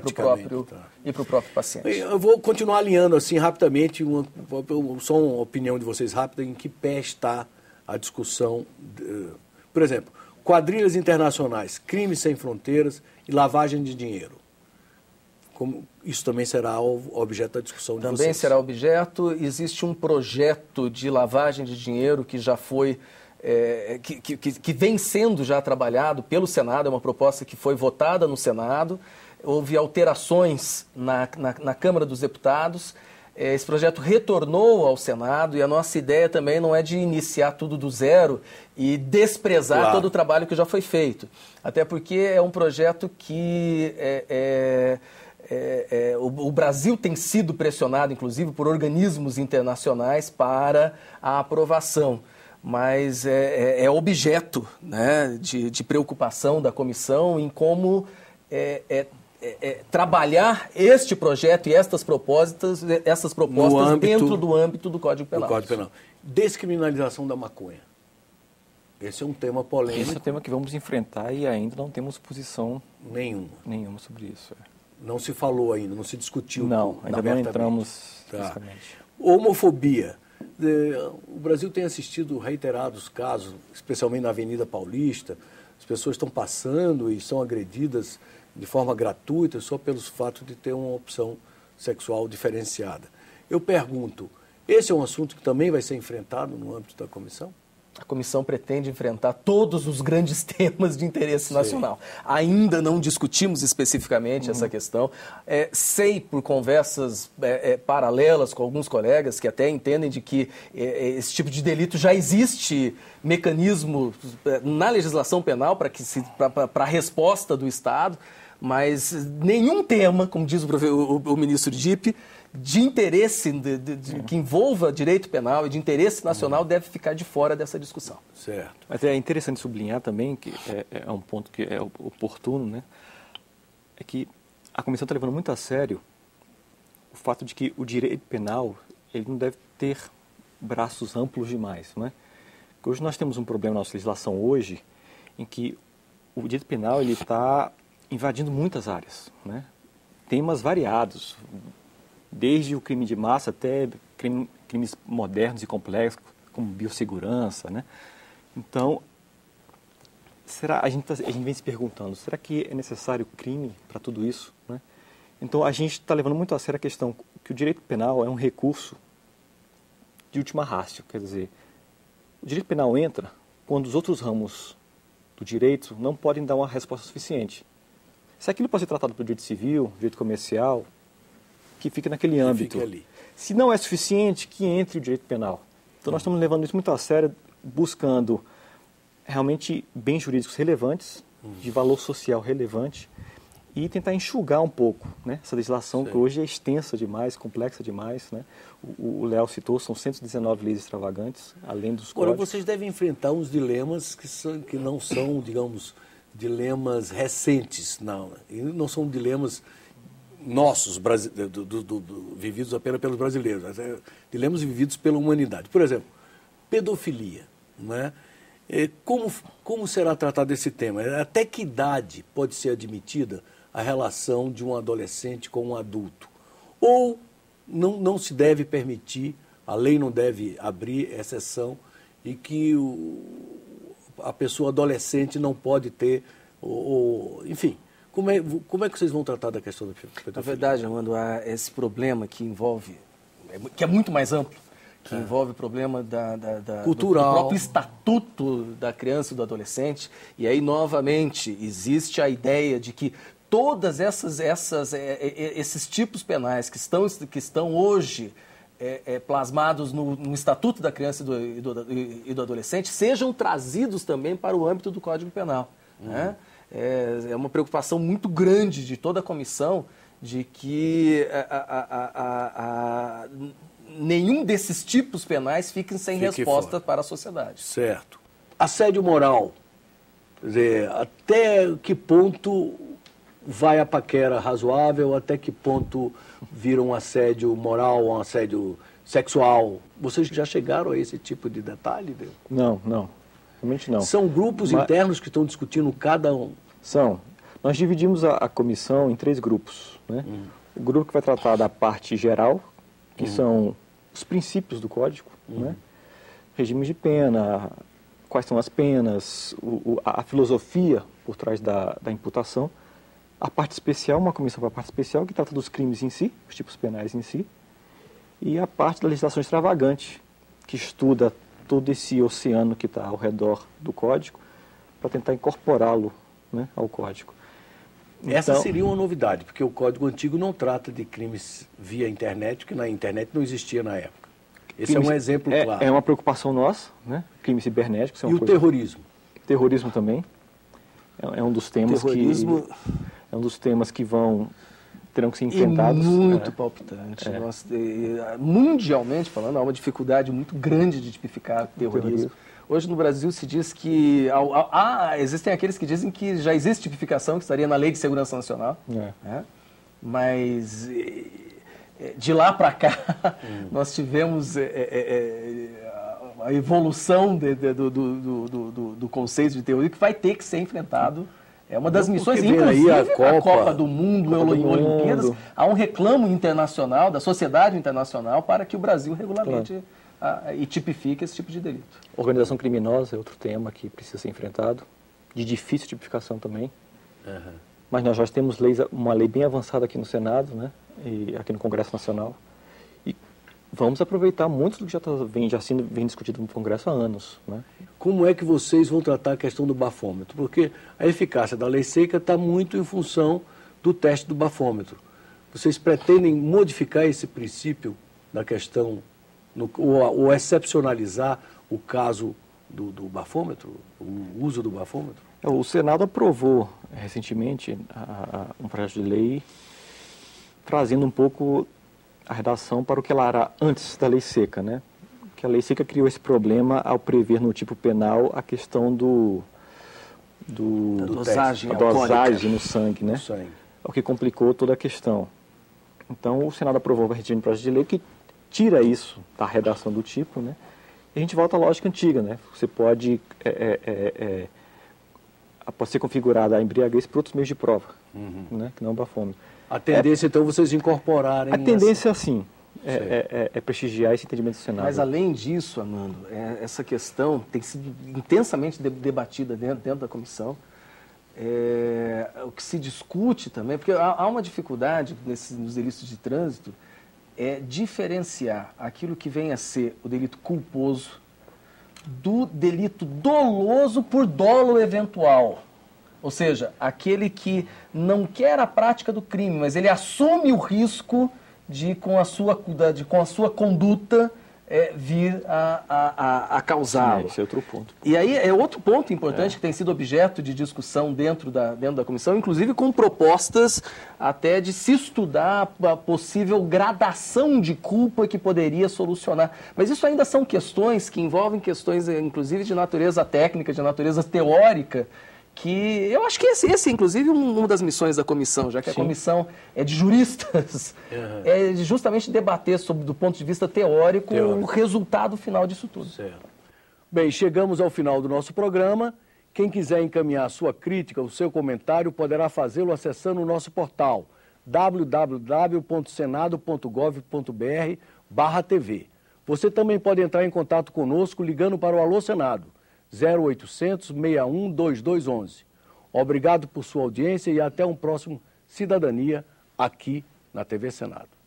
para o próprio paciente. Eu vou continuar alinhando assim rapidamente, só uma opinião de vocês rápida, em que pé está a discussão, por exemplo, quadrilhas internacionais, crimes sem fronteiras e lavagem de dinheiro. Como isso também será objeto da discussão de vocês? Também será objeto. Existe um projeto de lavagem de dinheiro que já foi... que vem sendo já trabalhado pelo Senado, é uma proposta que foi votada no Senado, houve alterações na Câmara dos Deputados, esse projeto retornou ao Senado e a nossa ideia também não é de iniciar tudo do zero e desprezar todo o trabalho que já foi feito, até porque é um projeto que... o Brasil tem sido pressionado, inclusive, por organismos internacionais para a aprovação. Mas é objeto, né, de preocupação da comissão em como trabalhar este projeto e essas propostas dentro do âmbito do Código Penal. Descriminalização da maconha. Esse é um tema polêmico. Esse é um tema que vamos enfrentar e ainda não temos posição nenhuma sobre isso. Não se falou ainda, não se discutiu. Não, ainda não entramos. Homofobia. O Brasil tem assistido reiterados casos, especialmente na Avenida Paulista. As pessoas estão passando e são agredidas de forma gratuita só pelo fato de ter uma opção sexual diferenciada. Eu pergunto, esse é um assunto que também vai ser enfrentado no âmbito da comissão? A comissão pretende enfrentar todos os grandes temas de interesse nacional. Ainda não discutimos especificamente essa questão. Sei por conversas paralelas com alguns colegas que até entendem de que esse tipo de delito já existe mecanismo na legislação penal para a resposta do Estado, mas nenhum tema, como diz o ministro Dipp, de interesse que envolva direito penal e de interesse nacional deve ficar de fora dessa discussão. Certo. Mas é interessante sublinhar também, que é um ponto que é oportuno, né? É que a comissão está levando muito a sério o fato de que o direito penal ele não deve ter braços amplos demais, né? Porque hoje nós temos um problema na nossa legislação hoje em que o direito penal ele está invadindo muitas áreas, né? Temas variados, desde o crime de massa até crimes modernos e complexos, como biossegurança, né? Então, a gente vem se perguntando, será que é necessário crime para tudo isso, né? Então, a gente está levando muito a sério a questão que o direito penal é um recurso de última ratio, quer dizer, o direito penal entra quando os outros ramos do direito não podem dar uma resposta suficiente. Se aquilo pode ser tratado pelo direito civil, direito comercial... que fica naquele âmbito. Se não é suficiente, que entre o direito penal. Então, nós estamos levando isso muito a sério, buscando realmente bens jurídicos relevantes, de valor social relevante, e tentar enxugar um pouco, né, essa legislação que hoje é extensa demais, complexa demais, né? O Léo citou, são 119 leis extravagantes, além dos códigos. Agora, vocês devem enfrentar uns dilemas que não são, digamos, dilemas recentes, não são dilemas... nossos, vividos apenas pelos brasileiros, mas dilemas vividos pela humanidade. Por exemplo, pedofilia, né? Como será tratado esse tema? Até que idade pode ser admitida a relação de um adolescente com um adulto? Ou não se deve permitir, a lei não deve abrir exceção, e que a pessoa adolescente não pode ter, enfim... Como é que vocês vão tratar da questão da pedofilia? Na verdade, Armando, há esse problema que envolve, que é muito mais amplo, que envolve o problema do próprio Estatuto da Criança e do Adolescente. E aí, novamente, existe a ideia de que todas esses tipos penais que estão hoje plasmados no Estatuto da Criança e do Adolescente sejam trazidos também para o âmbito do Código Penal, né? É uma preocupação muito grande de toda a comissão de que nenhum desses tipos penais fiquem sem resposta para a sociedade. Certo. Assédio moral. Quer dizer, até que ponto vai a paquera razoável, até que ponto vira um assédio moral, um assédio sexual? Vocês já chegaram a esse tipo de detalhe? Não, não. Realmente não. São grupos internos que estão discutindo cada um? São. Nós dividimos a comissão em três grupos, né? O grupo que vai tratar da parte geral, que são os princípios do Código, né? Regime de pena, quais são as penas, a filosofia por trás da imputação. A parte especial, uma comissão para a parte especial, que trata dos crimes em si, os tipos penais em si. E a parte da legislação extravagante, que estuda todo esse oceano que está ao redor do Código, para tentar incorporá-lo, né, ao Código. Então, essa seria uma novidade, porque o Código Antigo não trata de crimes via internet, que na internet não existia na época. Esse é um exemplo claro. É uma preocupação nossa, né? Crimes cibernéticos. E o terrorismo? Terrorismo também. É um dos temas terrorismo... É um dos temas que terão que ser enfrentados. E muito palpitante. Nossa, mundialmente falando, há uma dificuldade muito grande de tipificar terrorismo. Hoje no Brasil se diz que... existem aqueles que dizem que já existe tipificação, que estaria na Lei de Segurança Nacional. Né? Mas de lá para cá nós tivemos a evolução do conceito de terrorismo, que vai ter que ser enfrentado. É uma das missões, inclusive, a Copa do Mundo, em Olimpíadas, há um reclamo internacional, da sociedade internacional, para que o Brasil regulamente e tipifique esse tipo de delito. Organização criminosa é outro tema que precisa ser enfrentado, de difícil tipificação também. Mas nós já temos uma lei bem avançada aqui no Senado, né, e aqui no Congresso Nacional. E vamos aproveitar muito do que já vem discutido no Congresso há anos, né? Como é que vocês vão tratar a questão do bafômetro? Porque a eficácia da lei seca está muito em função do teste do bafômetro. Vocês pretendem modificar esse princípio da questão, ou excepcionalizar o caso do bafômetro, o uso do bafômetro? O Senado aprovou recentemente um projeto de lei trazendo um pouco a redação para o que ela era antes da lei seca, né? Que a lei seca criou esse problema ao prever no tipo penal a questão da dosagem no sangue, né? O que complicou toda a questão. Então, o Senado aprovou um projeto de lei que tira isso da redação do tipo, né? E a gente volta à lógica antiga, né? Você pode... pode ser configurada a embriaguez por outros meios de prova, né? Que não o bafômetro. A tendência, então, vocês incorporarem... A tendência, sim, é prestigiar esse entendimento do Senado. Mas, além disso, Amando, essa questão tem sido intensamente debatida dentro da comissão. O que se discute também, porque há uma dificuldade nos delitos de trânsito, é diferenciar aquilo que vem a ser o delito culposo do delito doloso por dolo eventual. Ou seja, aquele que não quer a prática do crime, mas ele assume o risco de, com a sua conduta, vir a causá-lo. Esse é outro ponto. E aí é outro ponto importante que tem sido objeto de discussão dentro da comissão, inclusive com propostas até de se estudar a possível gradação de culpa que poderia solucionar. Mas isso ainda são questões que envolvem questões, inclusive, de natureza técnica, de natureza teórica, que eu acho que esse inclusive, uma das missões da comissão, já que a comissão é de juristas, é justamente debater sobre, do ponto de vista teórico, o resultado final disso tudo. Certo. Bem, chegamos ao final do nosso programa. Quem quiser encaminhar a sua crítica, o seu comentário, poderá fazê-lo acessando o nosso portal www.senado.gov.br/tv. Você também pode entrar em contato conosco ligando para o Alô Senado, 0800 61 2211. Obrigado por sua audiência e até um próximo Cidadania aqui na TV Senado.